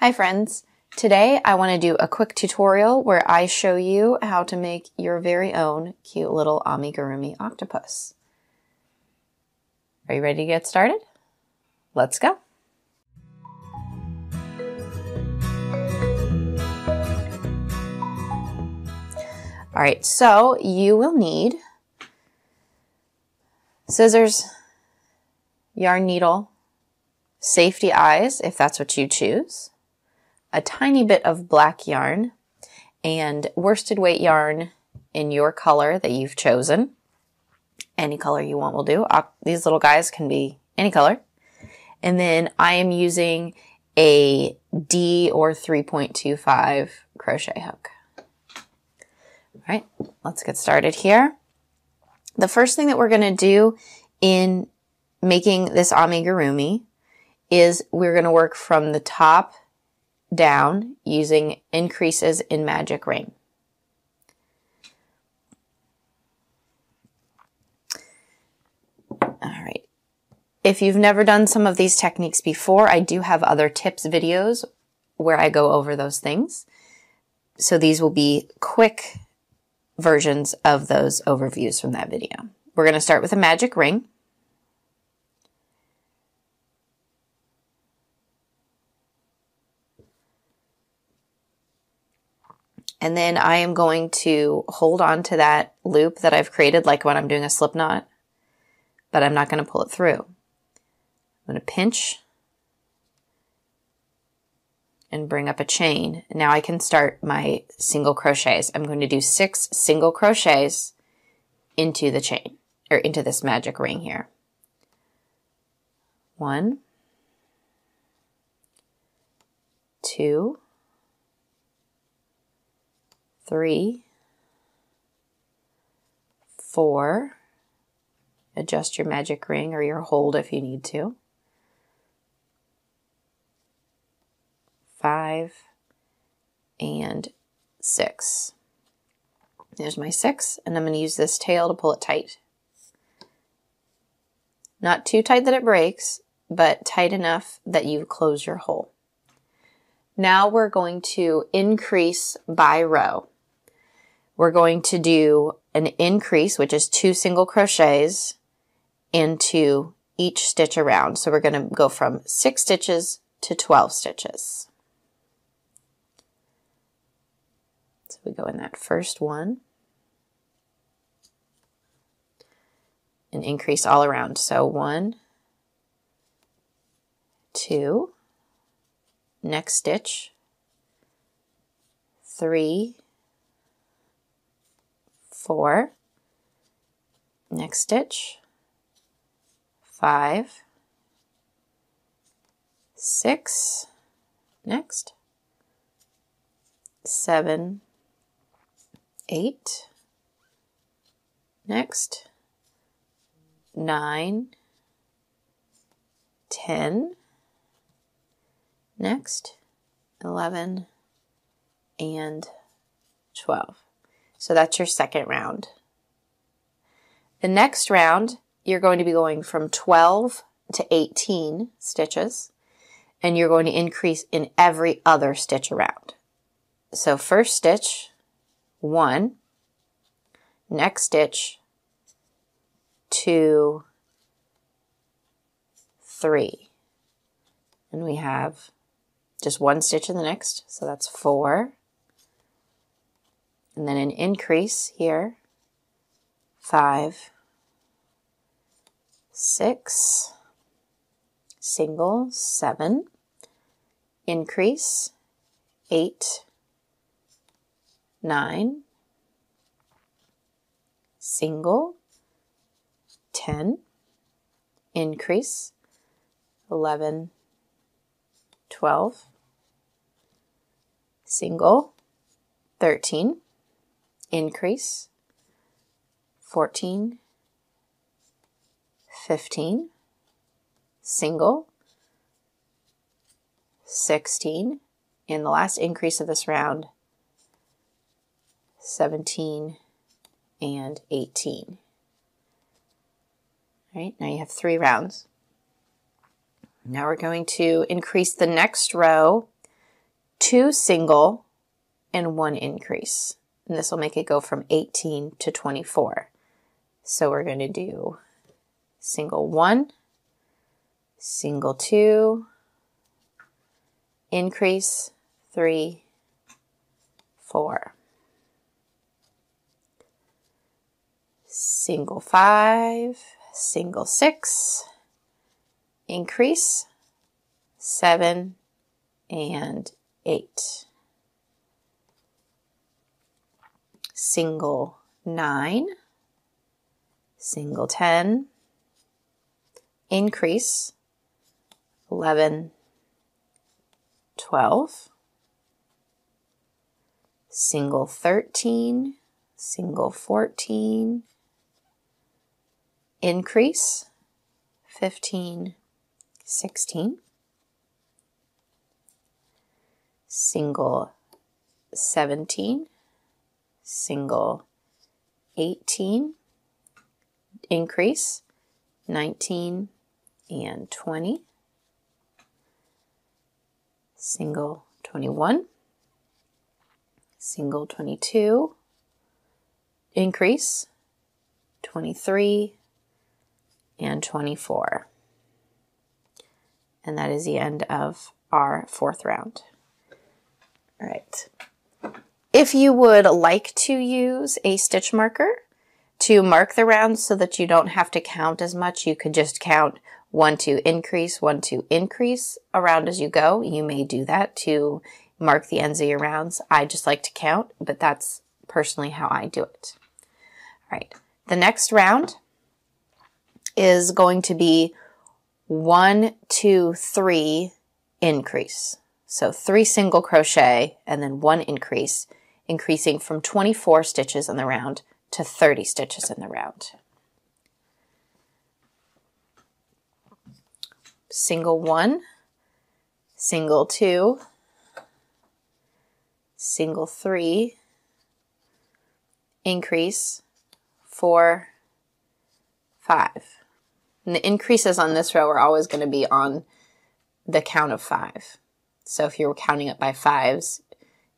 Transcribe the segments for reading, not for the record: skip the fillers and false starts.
Hi friends! Today I want to do a quick tutorial where I show you how to make your very own cute little amigurumi octopus. Are you ready to get started? Let's go! Alright, so you will need scissors, yarn needle, safety eyes if that's what you choose, a tiny bit of black yarn, and worsted weight yarn in your color that you've chosen. Any color you want will do. These little guys can be any color. And then I am using a D or 3.25 crochet hook. All right, let's get started here. The first thing that we're going to do in making this amigurumi is we're going to work from the top down using increases in magic ring. All right. If you've never done some of these techniques before, I do have other tips videos where I go over those things. So these will be quick versions of those overviews from that video. We're going to start with a magic ring. And then I am going to hold on to that loop that I've created, like when I'm doing a slip knot, but I'm not going to pull it through. I'm going to pinch and bring up a chain. Now I can start my single crochets. I'm going to do 6 single crochets into the chain, or into this magic ring here. 1, 2, 3, 4, adjust your magic ring or your hold if you need to, 5, and 6. There's my 6, and I'm going to use this tail to pull it tight. Not too tight that it breaks, but tight enough that you close your hole. Now we're going to increase by row. We're going to do an increase, which is 2 single crochets into each stitch around. So we're going to go from 6 stitches to 12 stitches. So we go in that first one and increase all around. So 1, 2, next stitch, 3, 4, next stitch, 5, 6, next, 7, 8, next, 9, 10, next, 11, and 12. So that's your second round. The next round, you're going to be going from 12 to 18 stitches, and you're going to increase in every other stitch around. So first stitch, 1, next stitch, 2, 3, and we have just 1 stitch in the next, so that's 4, and then an increase here, 5, 6, single, 7, increase, 8, 9, single, 10, increase, 11, 12, single, 13, increase, 14, 15, single, 16, and the last increase of this round, 17 and 18. All right, now you have 3 rounds. Now we're going to increase the next row 2 single and 1 increase. And this will make it go from 18 to 24. So we're going to do single 1, single 2, increase 3, 4. Single 5, single 6, increase 7 and 8. Single 9, single 10, increase 11, 12, single 13, single 14, increase 15, 16, single 17, single 18, increase 19 and 20, single 21, single 22, increase 23 and 24. And that is the end of our 4th round. All right. If you would like to use a stitch marker to mark the rounds so that you don't have to count as much, you could just count 1, 2, increase, 1, 2, increase around as you go. You may do that to mark the ends of your rounds. I just like to count, but that's personally how I do it. All right, the next round is going to be 1, 2, 3, increase. So 3 single crochet and then 1 increase, increasing from 24 stitches in the round to 30 stitches in the round. Single 1, single 2, single 3, increase 4, 5. And the increases on this row are always going to be on the count of 5. So if you're counting it by 5s,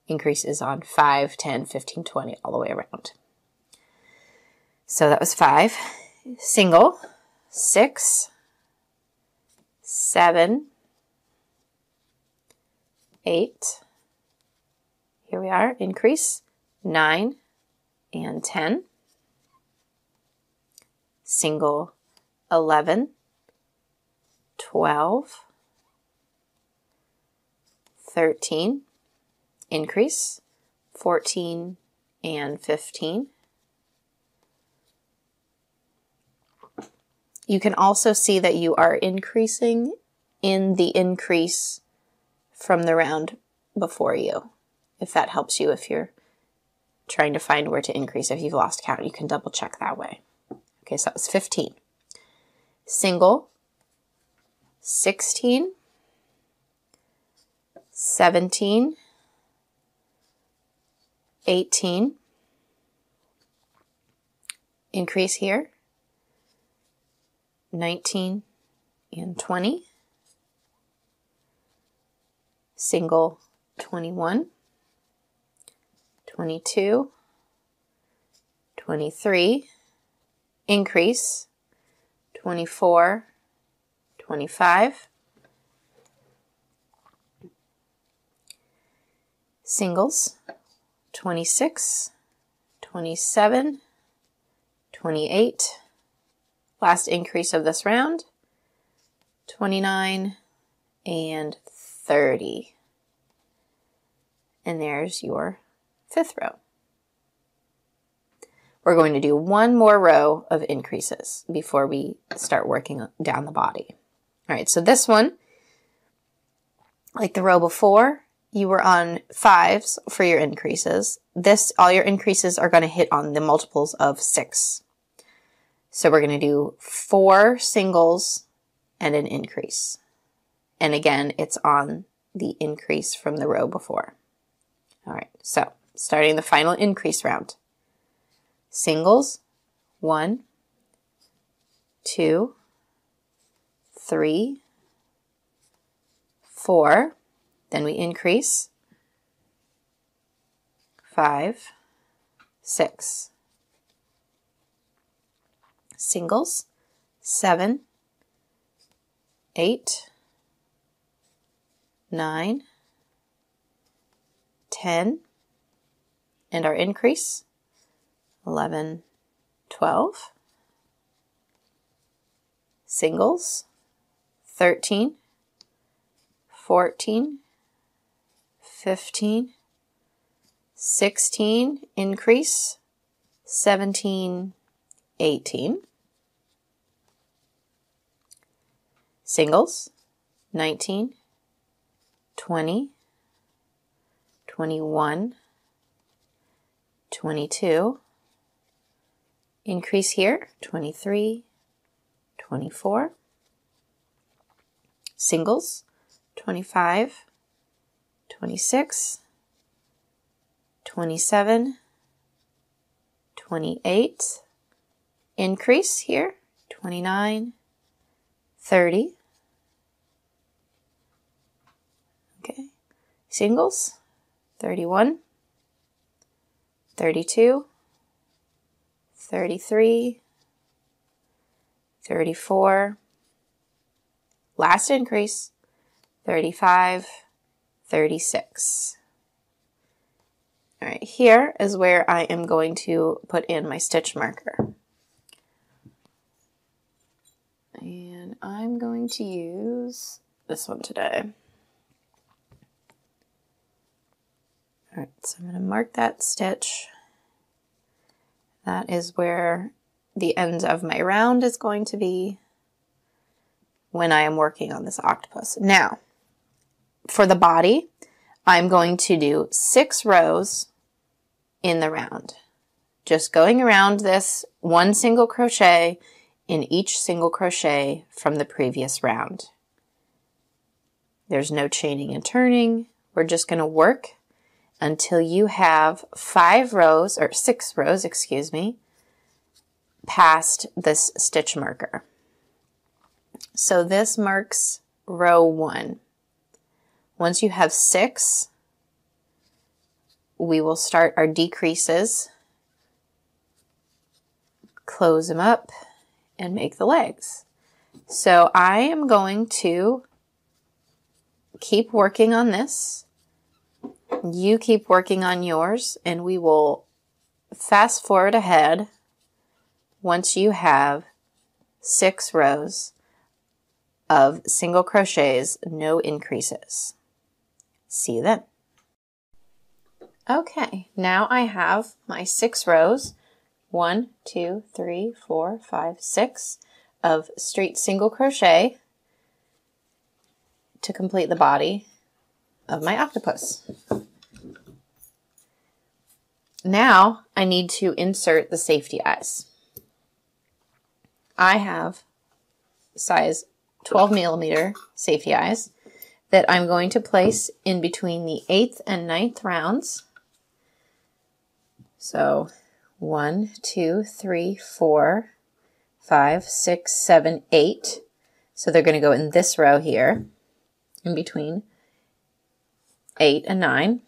increase is on 5, 10, 15, 20, all the way around. So that was 5, single, 6, 7, 8, here we are, increase, 9 and 10, single, 11, 12, 13, increase, 14 and 15. You can also see that you are increasing in the increase from the round before you, if that helps you if you're trying to find where to increase. If you've lost count, you can double check that way. Okay, so that was 15. Single, 16, 17, 18, increase here, 19 and 20, single 21, 22, 23, increase 24, 25, singles 26, 27, 28, last increase of this round, 29 and 30. And there's your 5th row. We're going to do one more row of increases before we start working down the body. All right, so this one, like the row before, you were on 5s for your increases. This, all your increases are going to hit on the multiples of 6. So we're going to do 4 singles and an increase. And again, it's on the increase from the row before. All right, so starting the final increase round. Singles, 1, 2, 3, 4. Then we increase 5, 6. Singles, 7, 8, 9, 10, and our increase, 11, 12, singles, 13, 14, 15, 16, increase, 17, 18, singles, 19, 20, 21, 22, increase here, 23, 24, singles, 25, 26, 27, 28, increase here, 29, 30, okay, singles, 31, 32, 33, 34, last increase, 35, 36. All right, here is where I am going to put in my stitch marker. And I'm going to use this one today. All right, so I'm going to mark that stitch. That is where the end of my round is going to be when I am working on this octopus. Now, for the body, I'm going to do 6 rows in the round. Just going around this one single crochet in each single crochet from the previous round. There's no chaining and turning. We're just going to work until you have 5 rows, or 6 rows, excuse me, past this stitch marker. So this marks row 1. Once you have 6, we will start our decreases, close them up, and make the legs. So I am going to keep working on this. You keep working on yours, and we will fast forward ahead once you have 6 rows of single crochets, no increases. See you then. Okay, now I have my 6 rows, 1, 2, 3, 4, 5, 6 of straight single crochet to complete the body of my octopus. Now I need to insert the safety eyes. I have size 12mm safety eyes that I'm going to place in between the 8th and 9th rounds. So 1, 2, 3, 4, 5, 6, 7, 8. So they're going to go in this row here in between 8 and 9.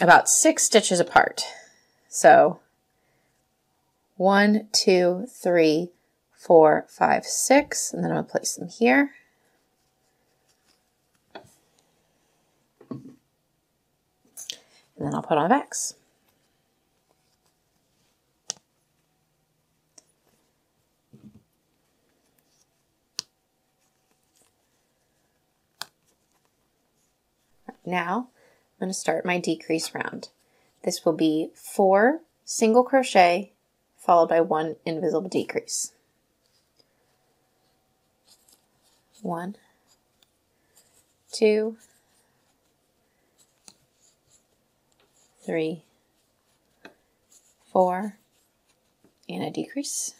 About 6 stitches apart. So 1, 2, 3, 4, 5, 6, and then I'm going to place them here. And then I'll put on the backs. Now I'm going to start my decrease round. This will be 4 single crochet followed by 1 invisible decrease. 1, 2, 3, 4, and a decrease.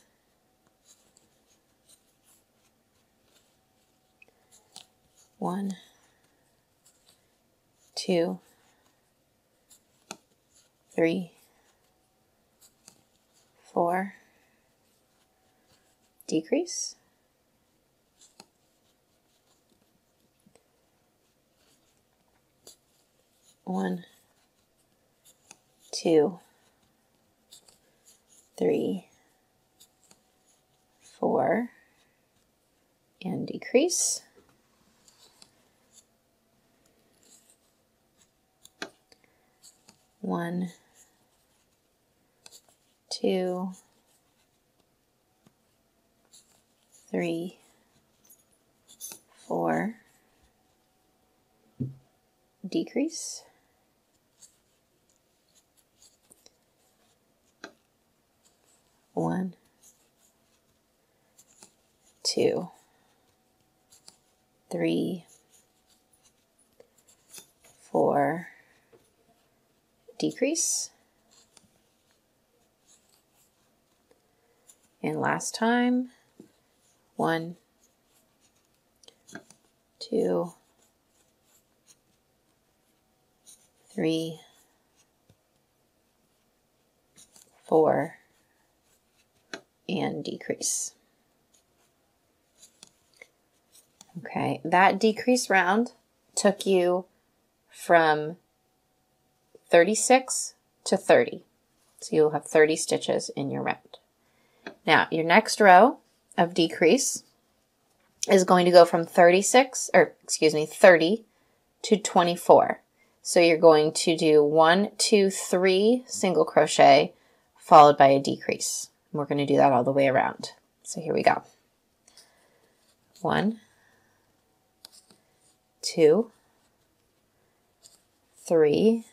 1, 2, 3, 4, decrease, One, two, three, four, and decrease. One, two, three, four, decrease. One, two, three, four, decrease. And last time, one, two, three, four, and decrease. Okay, that decrease round took you from 36 to 30. So you'll have 30 stitches in your round. Now, your next row of decrease is going to go from 30 to 24. So you're going to do 1, 2, 3 single crochet followed by a decrease. We're going to do that all the way around. So here we go. 1, 2, 3,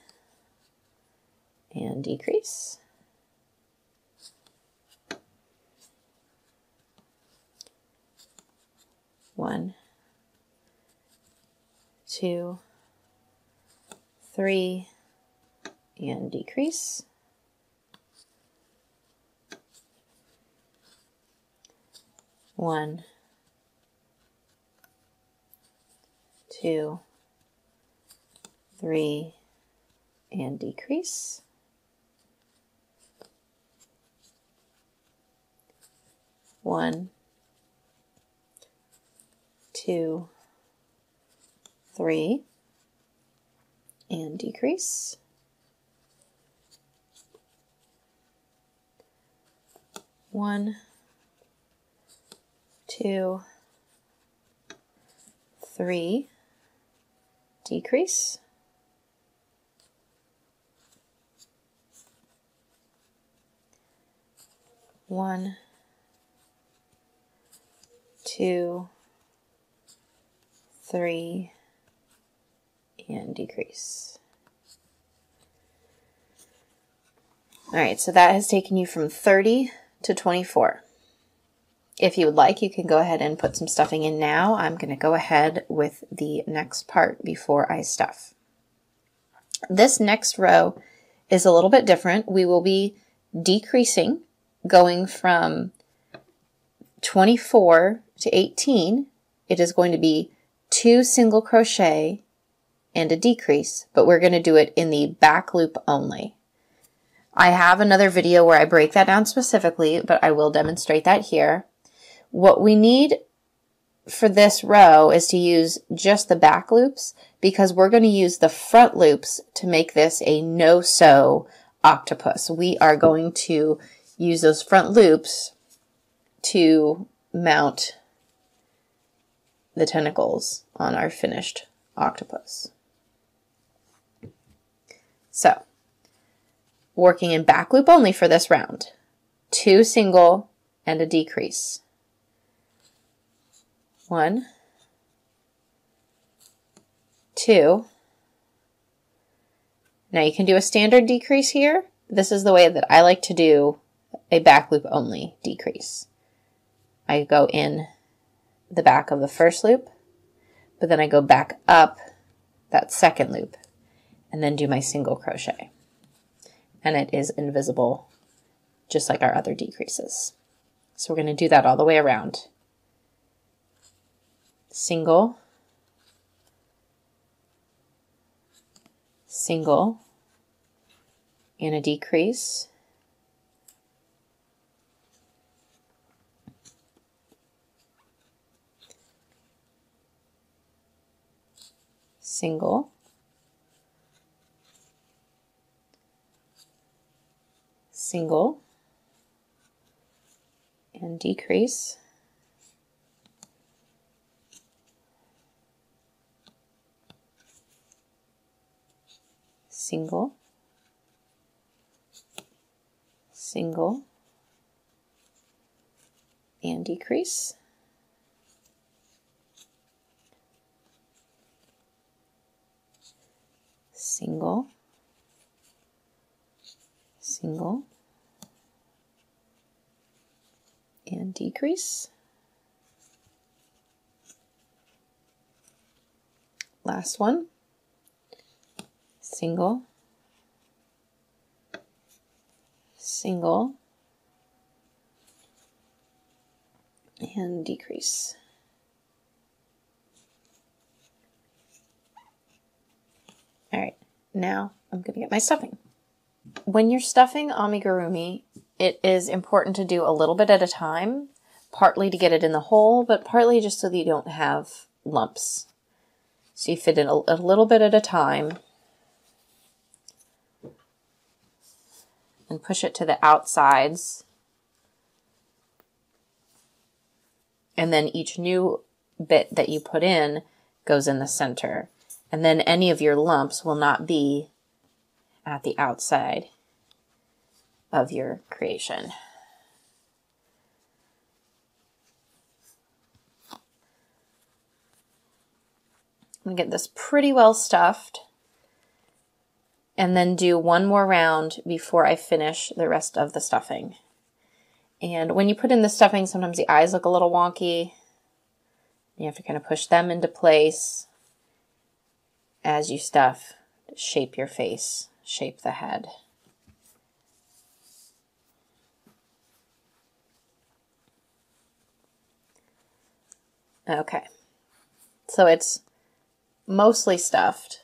and decrease. 1, 2, 3, and decrease. 1, 2, 3, and decrease. 1, 2, 3, and decrease. 1, 2, 3, decrease. 1, 2, 3, and decrease. All right, so that has taken you from 30 to 24. If you would like, you can go ahead and put some stuffing in now. I'm going to go ahead with the next part before I stuff. This next row is a little bit different. We will be decreasing, going from 24 to 18. It is going to be 2 single crochet and a decrease, but we're going to do it in the back loop only. I have another video where I break that down specifically, but I will demonstrate that here. What we need for this row is to use just the back loops, because we're going to use the front loops to make this a no-sew octopus. We are going to use those front loops to mount the tentacles on our finished octopus. So, working in back loop only for this round. 2 single and a decrease. 1, 2. Now you can do a standard decrease here. This is the way that I like to do a back loop only decrease. I go in the back of the first loop, but then I go back up that second loop and then do my single crochet. And it is invisible, just like our other decreases. So we're going to do that all the way around. Single, single, and a decrease. 1, single and decrease, single, single, and decrease, single, single, and decrease. Last one, single, single, and decrease. All right, now I'm gonna get my stuffing. When you're stuffing amigurumi, it is important to do a little bit at a time, partly to get it in the hole, but partly just so that you don't have lumps. So you fit in a little bit at a time and push it to the outsides. And then each new bit that you put in goes in the center. And then any of your lumps will not be at the outside of your creation. I'm gonna get this pretty well stuffed and then do one more round before I finish the rest of the stuffing. And when you put in the stuffing, sometimes the eyes look a little wonky. You have to kind of push them into place as you stuff, shape your face, shape the head. Okay, so it's mostly stuffed.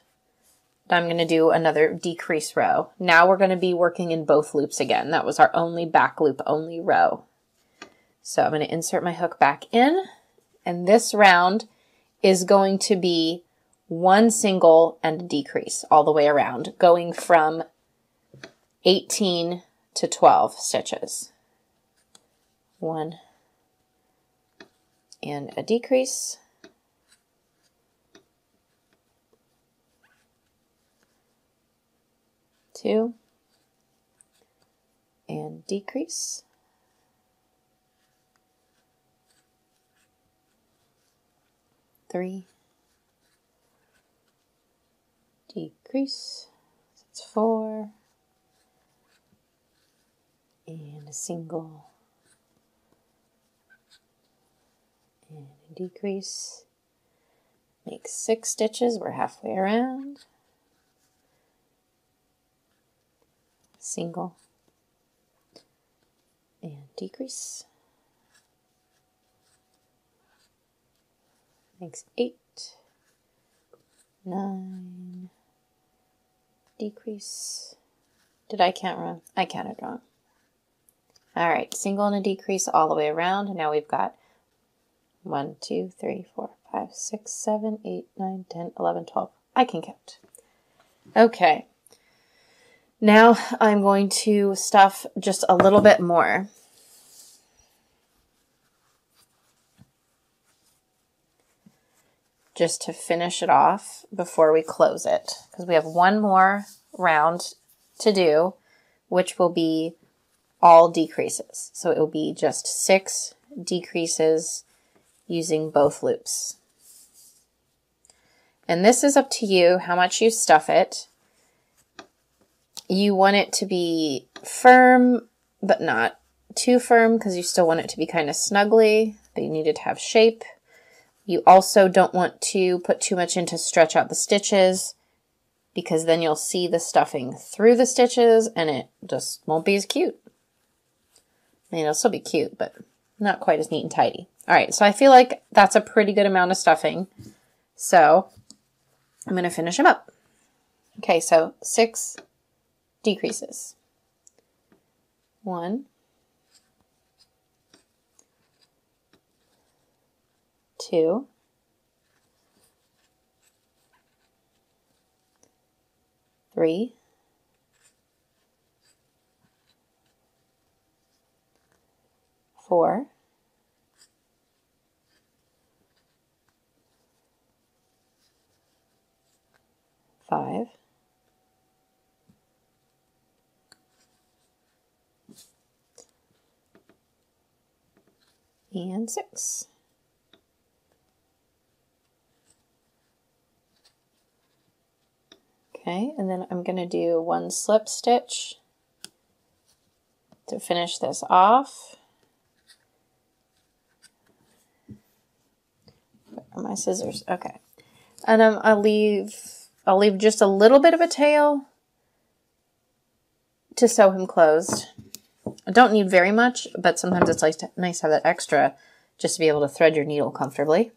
I'm going to do another decrease row. Now we're going to be working in both loops again. That was our only back loop only row. So I'm going to insert my hook back in, and this round is going to be one single and a decrease all the way around, going from 18 to 12 stitches. One and a decrease. Two and decrease, three, decrease, so it's four, and a single, and a decrease, make 6 stitches, we're halfway around. Single and decrease, makes 8, 9, decrease. Did I count wrong? I counted wrong. All right, single and a decrease all the way around. And now we've got 1, 2, 3, 4, 5, 6, 7, 8, 9, 10, 11, 12. I can count. Okay. Now I'm going to stuff just a little bit more. Just to finish it off before we close it, because we have one more round to do, which will be all decreases. So it will be just 6 decreases using both loops. And this is up to you how much you stuff it. You want it to be firm, but not too firm, because you still want it to be kind of snuggly, but you need it to have shape. You also don't want to put too much in to stretch out the stitches, because then you'll see the stuffing through the stitches and it just won't be as cute. I mean, it'll still be cute, but not quite as neat and tidy. All right, so I feel like that's a pretty good amount of stuffing. So I'm gonna finish them up. Okay, so 6 decreases. 1, 2, 3, 4, five, and 6. Okay, and then I'm going to do 1 slip stitch to finish this off. Where are my scissors? Okay, and I'll leave just a little bit of a tail to sew him closed. I don't need very much, but sometimes it's nice to have that extra just to be able to thread your needle comfortably.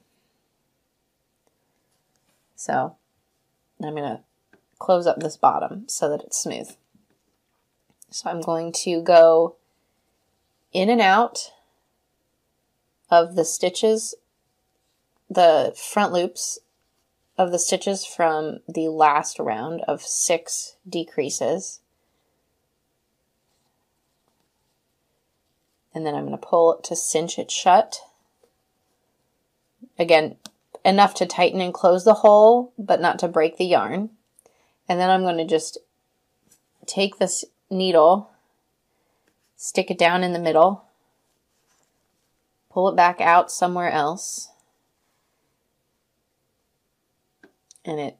So I'm going to close up this bottom so that it's smooth. So I'm going to go in and out of the stitches, the front loops of the stitches from the last round of 6 decreases. And then I'm going to pull it to cinch it shut. Again, enough to tighten and close the hole, but not to break the yarn. And then I'm going to just take this needle, stick it down in the middle, pull it back out somewhere else, and it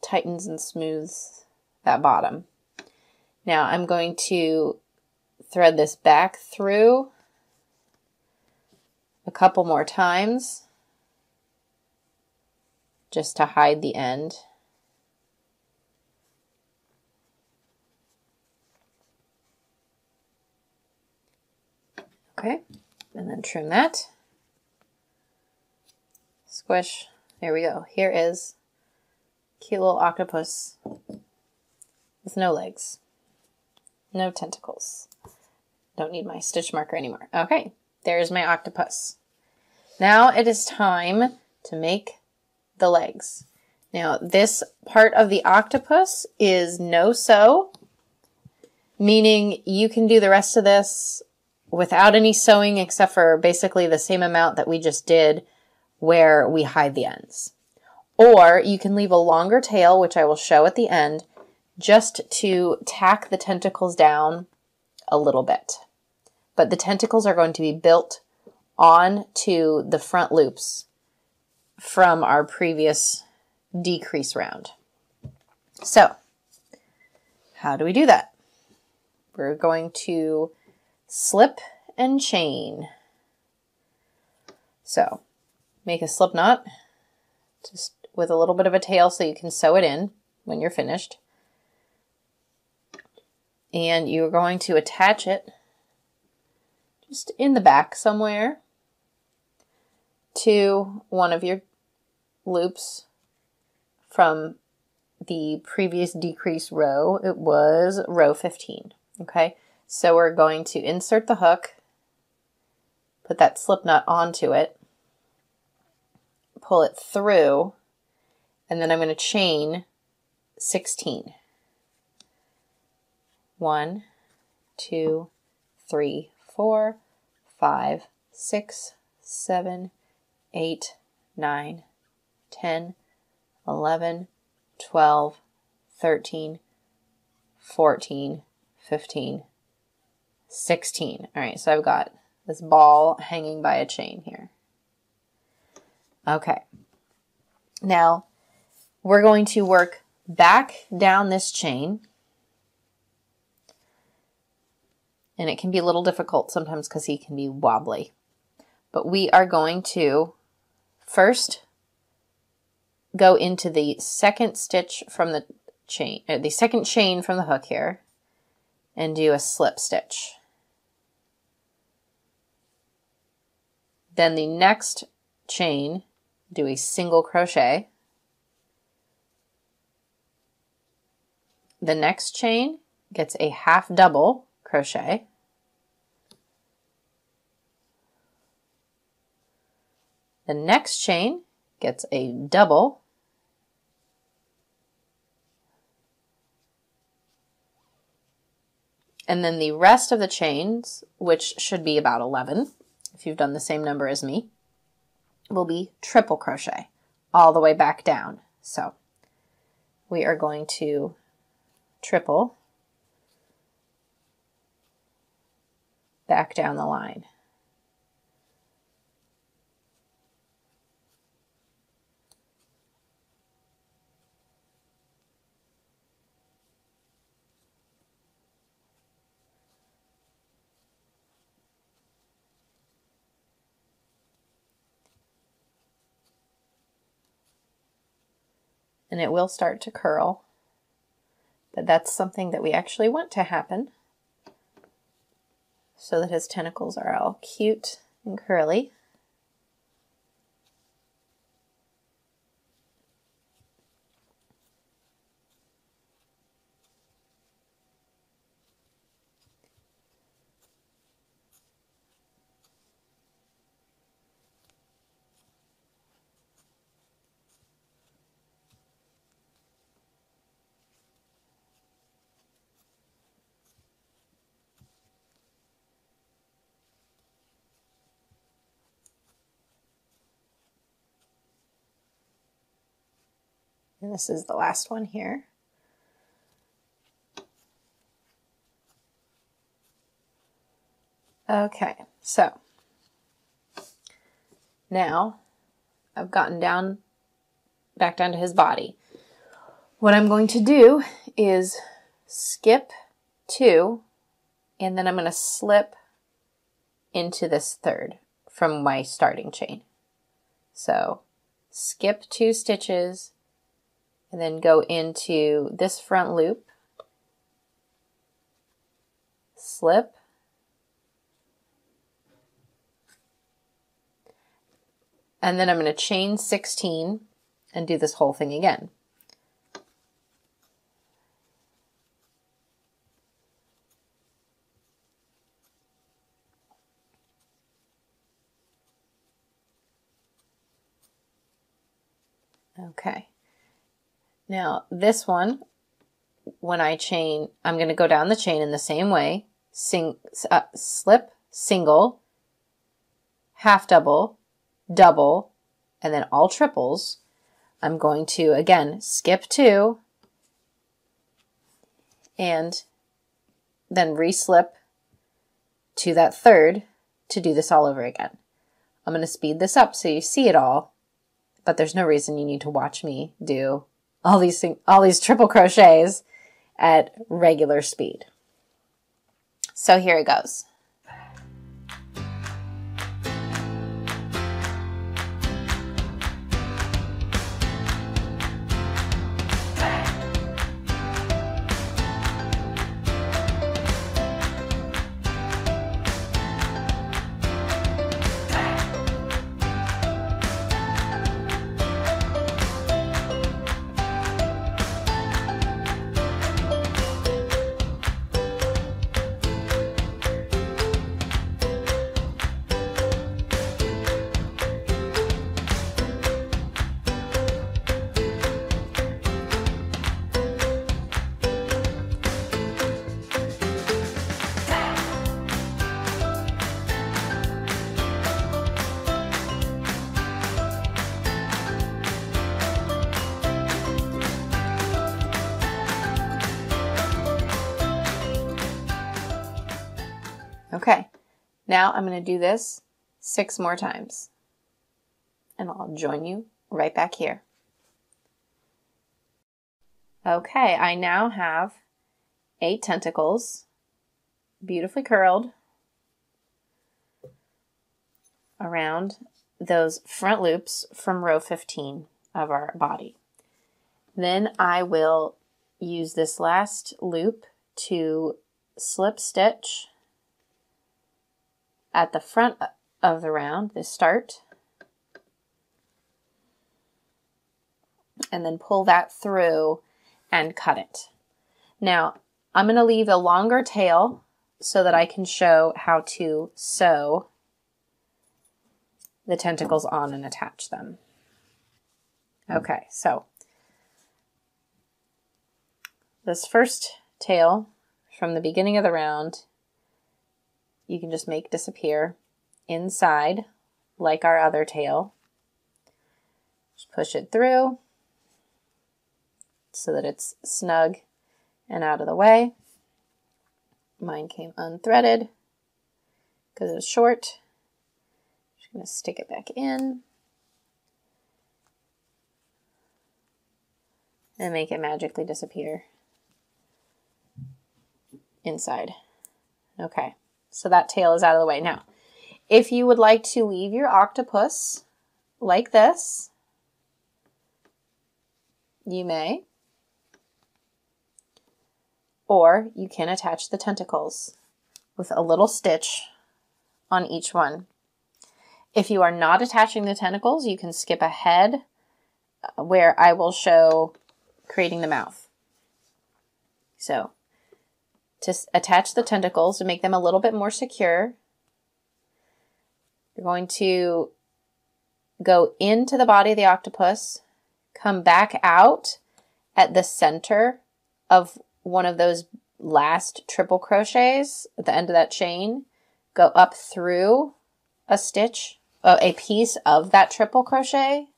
tightens and smooths that bottom. Now I'm going to thread this back through a couple more times just to hide the end. Okay, and then trim that. Squish. There we go. Here is cute little octopus with no legs, no tentacles. Don't need my stitch marker anymore. Okay, there's my octopus. Now it is time to make the legs. Now this part of the octopus is no sew, meaning you can do the rest of this without any sewing except for basically the same amount that we just did where we hide the ends. Or you can leave a longer tail, which I will show at the end, just to tack the tentacles down a little bit. But the tentacles are going to be built onto the front loops from our previous decrease round. So, how do we do that? We're going to slip and chain. So, make a slip knot just with a little bit of a tail so you can sew it in when you're finished. And you're going to attach it just in the back somewhere to one of your loops from the previous decrease row. It was row 15, okay? So we're going to insert the hook, put that slip knot onto it, pull it through, and then I'm going to chain 16. 1, 2, 3, 4, 5, 6, 7, 8, 9, 10, 11, 12, 13, 14, 15, 16. All right, so I've got this ball hanging by a chain here. Okay, now we're going to work back down this chain. And it can be a little difficult sometimes because he can be wobbly. But we are going to first go into the second stitch from the chain, or the second chain from the hook here, and do a slip stitch. Then the next chain, do a single crochet. The next chain gets a half double crochet. The next chain gets a double. And then the rest of the chains, which should be about 11, if you've done the same number as me, will be triple crochet all the way back down. So we are going to triple back down the line. And it will start to curl, but that's something that we actually want to happen so that his tentacles are all cute and curly. And this is the last one here. Okay, so now I've gotten down, back down to his body. What I'm going to do is skip two, and then I'm going to slip into this third from my starting chain. So skip two stitches, and then go into this front loop, slip, and then I'm going to chain 16 and do this whole thing again. Okay. Now this one, when I chain, I'm going to go down the chain in the same way, slip, single, half double, double, and then all triples. I'm going to, again, skip two, and then re-slip to that third to do this all over again. I'm going to speed this up so you see it all, but there's no reason you need to watch me do all these triple crochets at regular speed. So here it goes. Okay, now I'm going to do this 6 more times, and I'll join you right back here. Okay, I now have 8 tentacles, beautifully curled around those front loops from row 15 of our body. Then I will use this last loop to slip stitch at the front of the round, the start, and then pull that through and cut it. Now, I'm going to leave a longer tail so that I can show how to sew the tentacles on and attach them. Okay, so this first tail from the beginning of the round, you can just make disappear inside like our other tail. Just push it through so that it's snug and out of the way. Mine came unthreaded because it was short. I'm just gonna stick it back in and make it magically disappear inside. Okay, so that tail is out of the way. Now, if you would like to weave your octopus like this, you may, or you can attach the tentacles with a little stitch on each one. If you are not attaching the tentacles, you can skip ahead where I will show creating the mouth. So to attach the tentacles, to make them a little bit more secure, you're going to go into the body of the octopus, come back out at the center of one of those last triple crochets at the end of that chain, go up through a stitch, a piece of that triple crochet,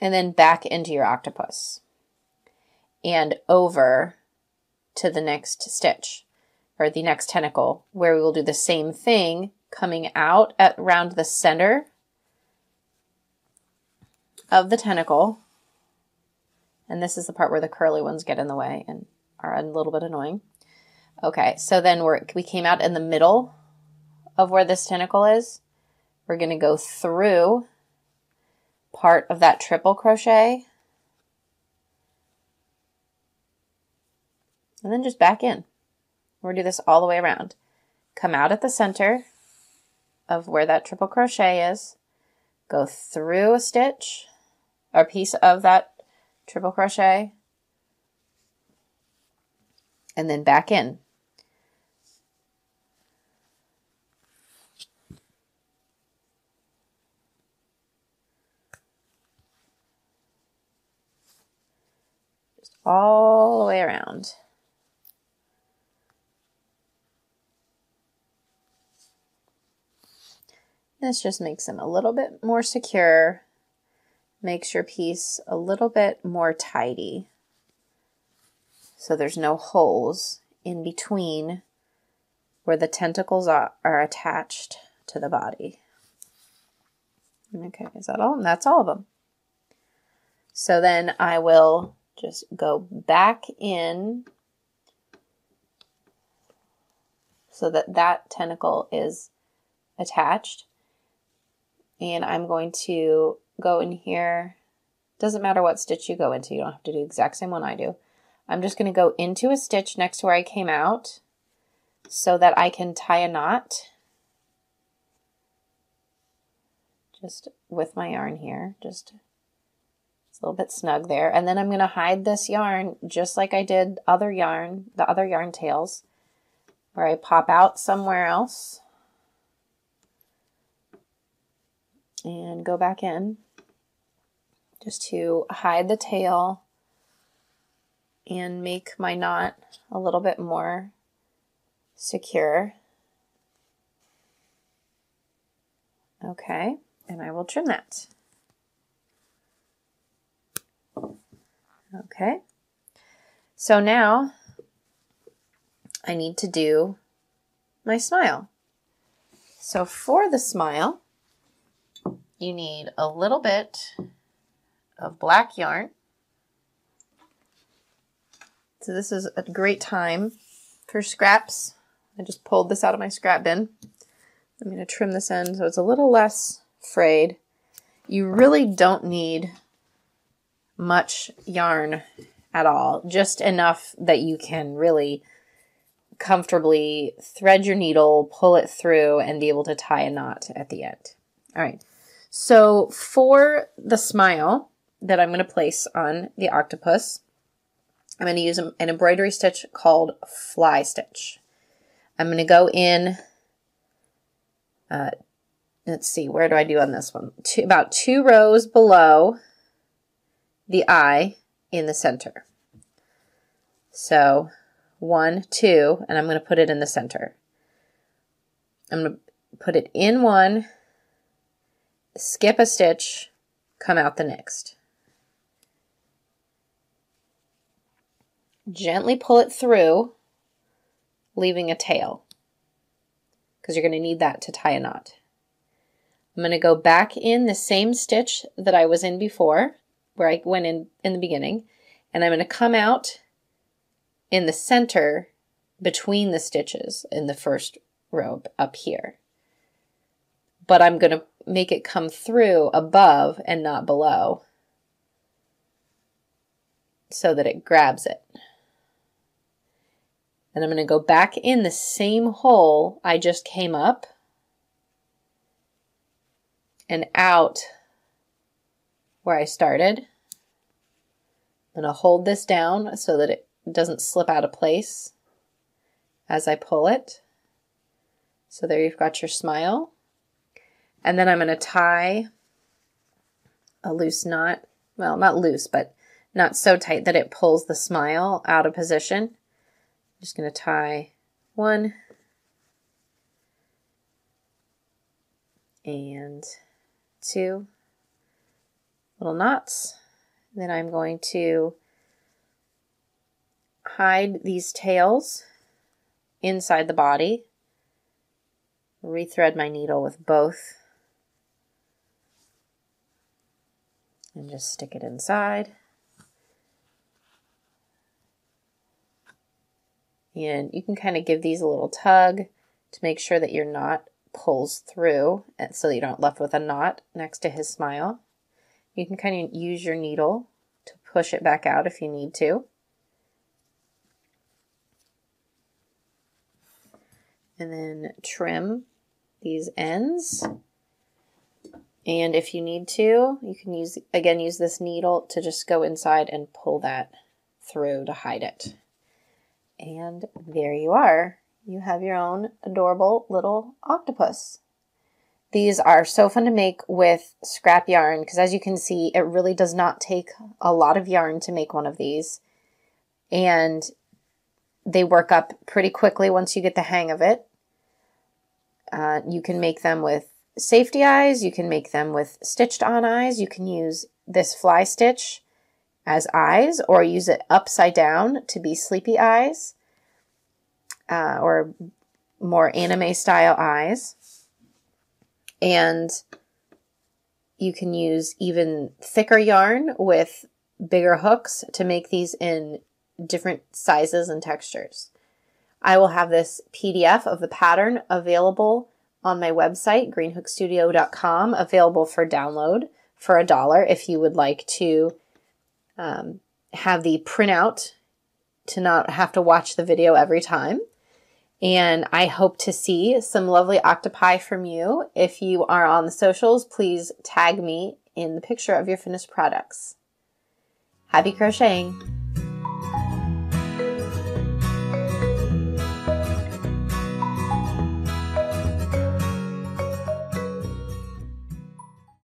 and then back into your octopus and over to the next stitch or the next tentacle, where we will do the same thing, coming out at around the center of the tentacle. And this is the part where the curly ones get in the way and are a little bit annoying. Okay, so then we came out in the middle of where this tentacle is. We're going to go through part of that triple crochet and then just back in. We'll do this all the way around. Come out at the center of where that triple crochet is, go through a stitch or piece of that triple crochet, and then back in. Just all the way around. This just makes them a little bit more secure, makes your piece a little bit more tidy, so there's no holes in between where the tentacles are attached to the body. Okay, is that all? And that's all of them. So then I will just go back in so that that tentacle is attached. And I'm going to go in here. Doesn't matter what stitch you go into. You don't have to do the exact same one I do. I'm just going to go into a stitch next to where I came out so that I can tie a knot just with my yarn here. Just it's a little bit snug there. And then I'm going to hide this yarn just like I did the other yarn tails, where I pop out somewhere else and go back in just to hide the tail and make my knot a little bit more secure. Okay, and I will trim that. Okay, so now I need to do my smile. So for the smile, you need a little bit of black yarn. So this is a great time for scraps. I just pulled this out of my scrap bin. I'm going to trim this end so it's a little less frayed. You really don't need much yarn at all, just enough that you can really comfortably thread your needle, pull it through, and be able to tie a knot at the end. All right. So for the smile that I'm going to place on the octopus, I'm going to use an embroidery stitch called fly stitch. I'm going to go in, let's see, where do I do on this one? About two rows below the eye in the center. So one, two, and I'm going to put it in the center. I'm going to put it in one, skip a stitch, come out the next. Gently pull it through, leaving a tail, because you're going to need that to tie a knot. I'm going to go back in the same stitch that I was in before, where I went in the beginning, and I'm going to come out in the center between the stitches in the first row up here. But I'm going to make it come through above and not below so that it grabs it. And I'm going to go back in the same hole I just came up and out where I started. I'm going to hold this down so that it doesn't slip out of place as I pull it. So there you've got your smile. And then I'm going to tie a loose knot, well, not loose, but not so tight that it pulls the smile out of position. I'm just going to tie one and two little knots. Then I'm going to hide these tails inside the body, rethread my needle with both, and just stick it inside. And you can kind of give these a little tug to make sure that your knot pulls through so that you're not left with a knot next to his smile. You can kind of use your needle to push it back out if you need to. And then trim these ends. And if you need to, you can use, again, use this needle to just go inside and pull that through to hide it. And there you are. You have your own adorable little octopus. These are so fun to make with scrap yarn because, as you can see, it really does not take a lot of yarn to make one of these. And they work up pretty quickly once you get the hang of it. You can make them with safety eyes. You can make them with stitched on eyes. You can use this fly stitch as eyes or use it upside down to be sleepy eyes or more anime style eyes. And you can use even thicker yarn with bigger hooks to make these in different sizes and textures. I will have this PDF of the pattern available on my website, greenhookstudio.com, available for download for $1 if you would like to have the printout to not have to watch the video every time. And I hope to see some lovely octopi from you. If you are on the socials, please tag me in the picture of your finished products. Happy crocheting!